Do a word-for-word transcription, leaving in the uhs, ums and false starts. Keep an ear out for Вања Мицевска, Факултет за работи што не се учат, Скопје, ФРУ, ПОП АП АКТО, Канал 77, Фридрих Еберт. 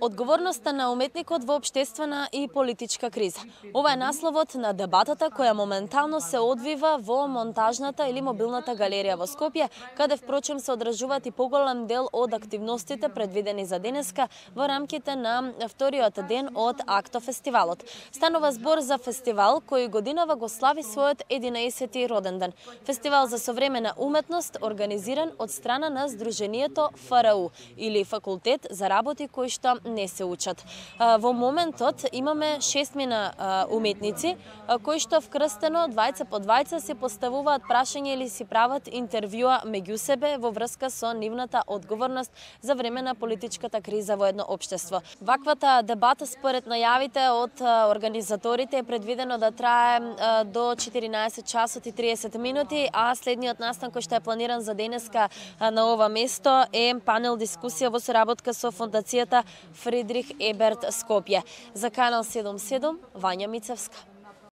Одговорноста на уметникот во општествена и политичка криза. Ова е насловот на дебатата која моментално се одвива во монтажната или мобилната галерија во Скопје, каде впрочем се одржуваат и поголем дел од активностите предвидени за денеска во рамките на вториот ден од Акто фестивалот. Станува збор за фестивал кој годинава го слави својот единаесети роден ден. Фестивал за современа уметност организиран од страна на Сдруженијето ФРУ или Факултет за работи кои што не се учат. Во моментот имаме шестмина уметници кои што вкрстено двајца по двајца се поставуваат прашања или си прават интервјуа меѓу себе во врска со нивната одговорност за време на политичката криза во едно општество. Ваквата дебата според најавите од организаторите е предвидено да трае до четиринаесет часот и триесет минути, а следниот настан кој што е планиран за денеска на ова место е панел дискусија во соработка со фондацијата Фридрих Еберт Скопје. За канал седумдесет и седум, Вања Мицевска.